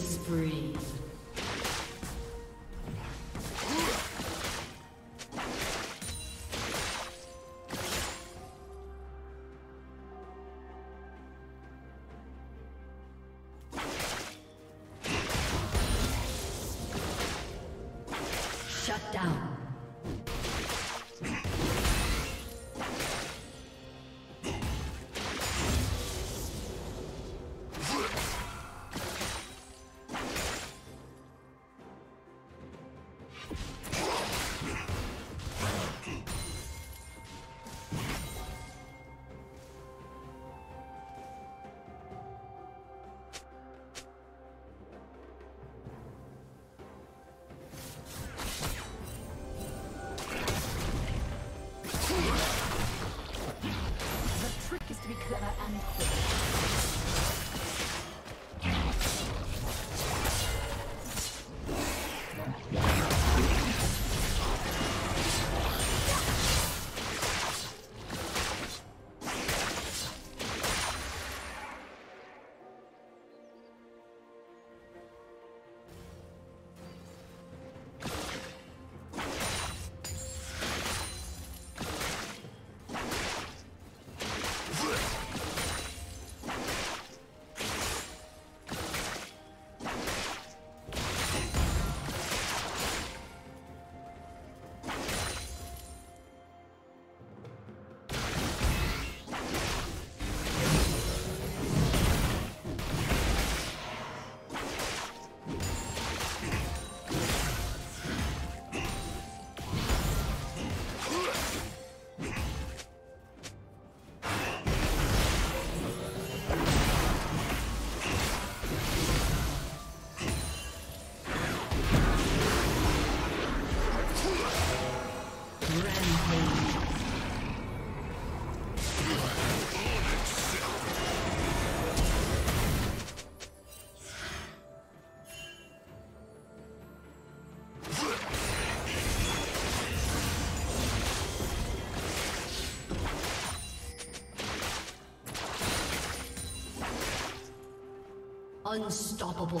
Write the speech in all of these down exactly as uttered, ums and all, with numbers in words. Spree. Shut down. Unstoppable.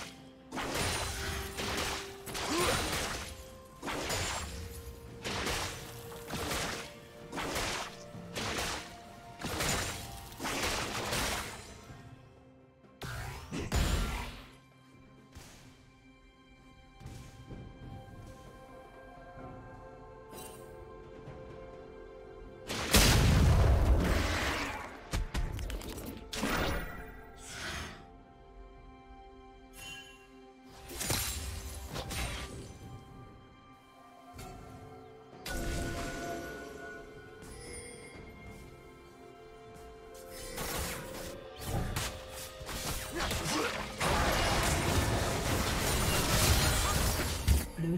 Blue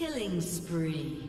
Killing spree.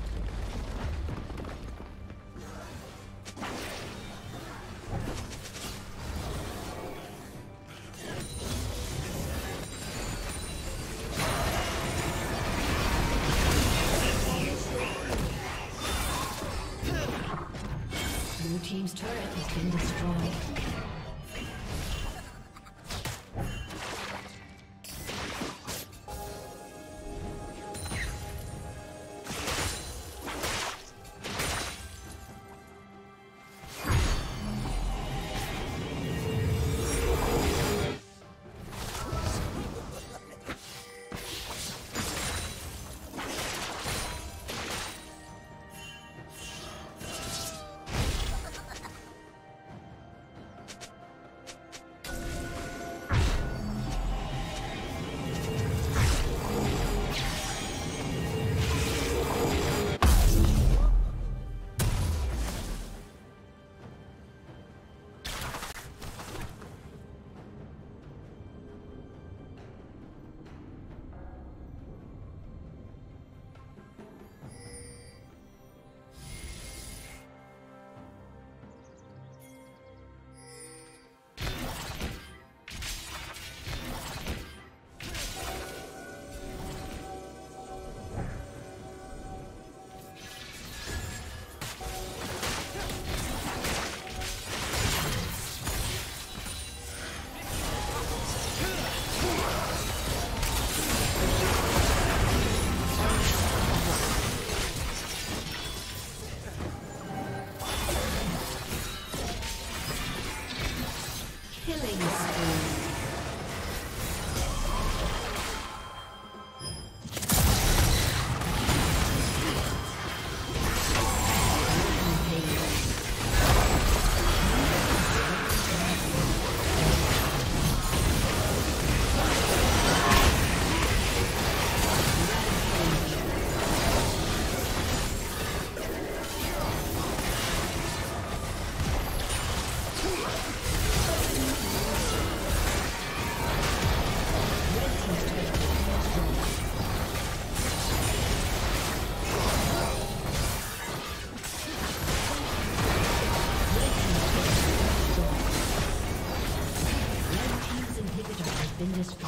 Blue team's turret has been destroyed. Oh! been destroyed.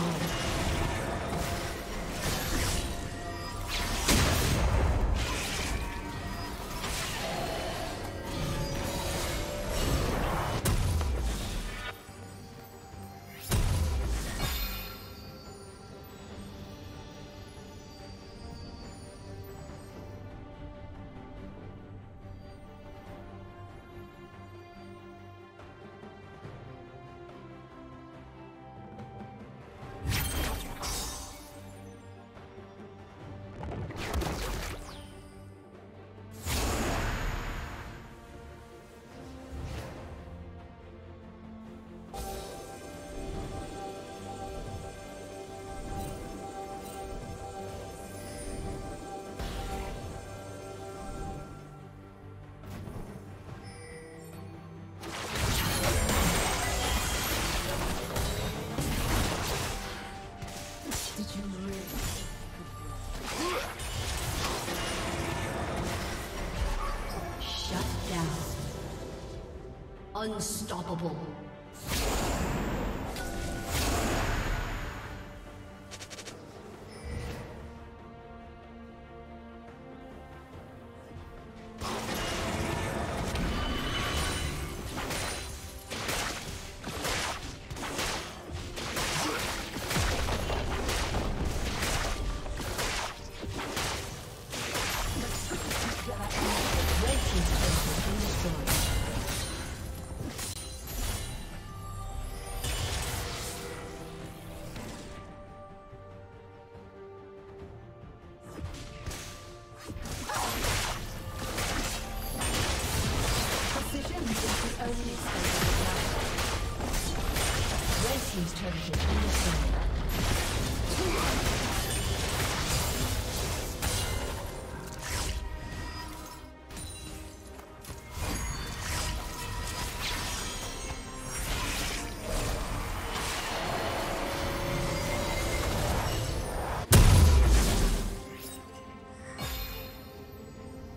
Unstoppable.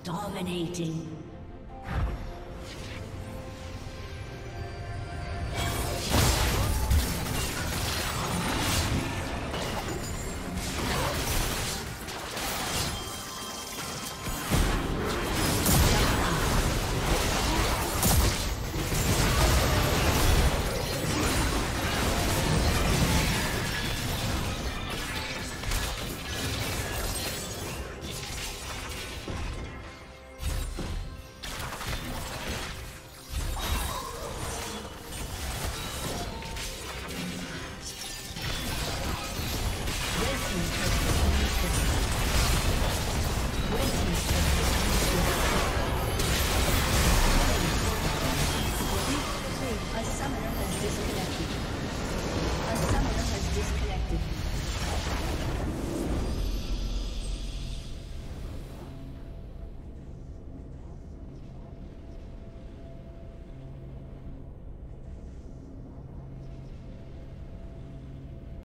Dominating.